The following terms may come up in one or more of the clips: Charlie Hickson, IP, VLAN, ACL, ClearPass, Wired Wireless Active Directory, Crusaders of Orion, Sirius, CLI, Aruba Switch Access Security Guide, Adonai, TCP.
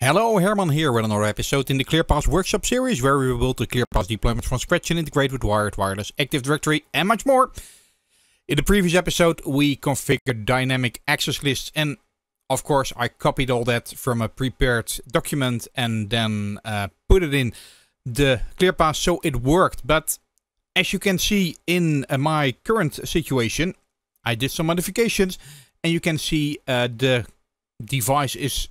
Hello, Herman here with another episode in the ClearPass workshop series where we will build the ClearPass deployment from scratch and integrate with Wired Wireless Active Directory and much more. In the previous episode we configured dynamic access lists, and of course I copied all that from a prepared document and then put it in the ClearPass so it worked. But as you can see in my current situation, I did some modifications and you can see the device is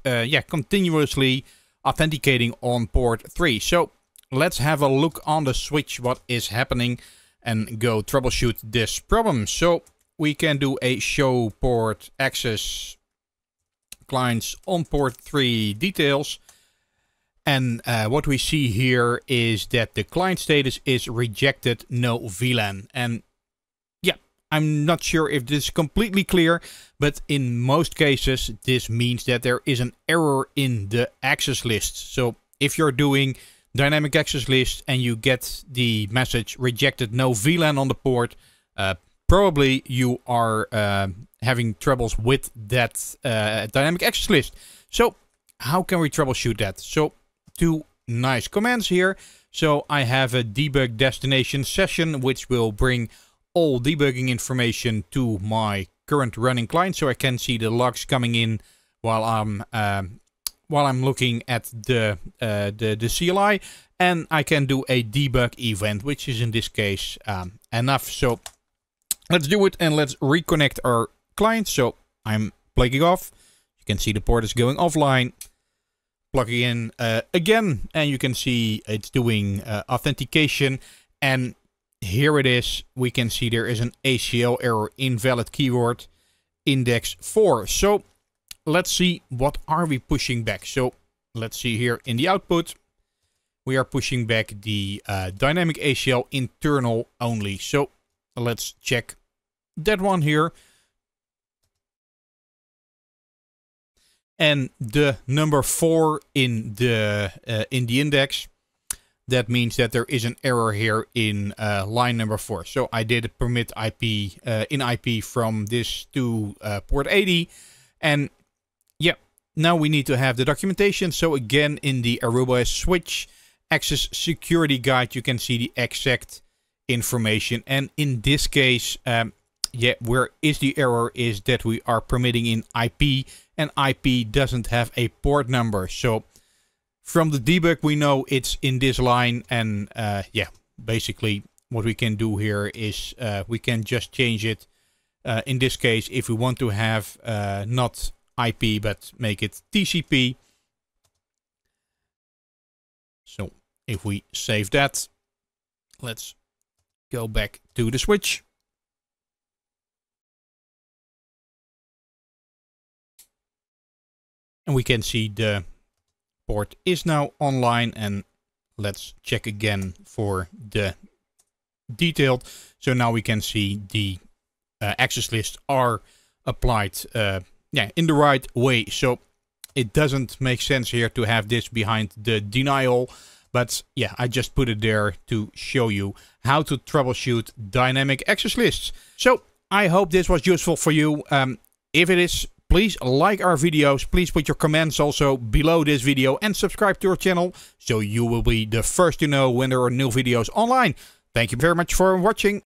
continuously authenticating on port 3. So let's have a look on the switch what is happening and go troubleshoot this problem. So we can do a show port access clients on port 3 details, and what we see here is that the client status is rejected, no VLAN. And I'm not sure if this is completely clear, but in most cases this means that there is an error in the access list. So if you're doing dynamic access list and you get the message rejected, no VLAN on the port, probably you are having troubles with that dynamic access list. So how can we troubleshoot that? So two nice commands here. So I have a debug destination session which will bring all debugging information to my current running client, so I can see the logs coming in while I'm looking at the CLI, and I can do a debug event, which is in this case enough. So let's do it and let's reconnect our client. So I'm plugging off. You can see the port is going offline. Plugging in again, and you can see it's doing authentication. And here it is. We can see there is an ACL error, invalid keyword, index 4. So let's see what are we pushing back. So let's see here in the output, we are pushing back the dynamic ACL internal only. So let's check that one here. And the number 4 in the index. That means that there is an error here in line number 4. So I did a permit IP in IP from this to port 80. And yeah, now we need to have the documentation. So again, in the Aruba Switch Access Security Guide, you can see the exact information. And in this case, where is the error is that we are permitting in IP, and IP doesn't have a port number. So from the debug, we know it's in this line, and basically what we can do here is we can just change it. In this case, if we want to have not IP, but make it TCP. So if we save that, let's go back to the switch. And we can see the port is now online, and let's check again for the detailed. So now we can see the access lists are applied in the right way. So it doesn't make sense here to have this behind the denial, but yeah, I just put it there to show you how to troubleshoot dynamic access lists. So I hope this was useful for you. If it is, please like our videos, please put your comments also below this video, and subscribe to our channel so you will be the first to know when there are new videos online. Thank you very much for watching.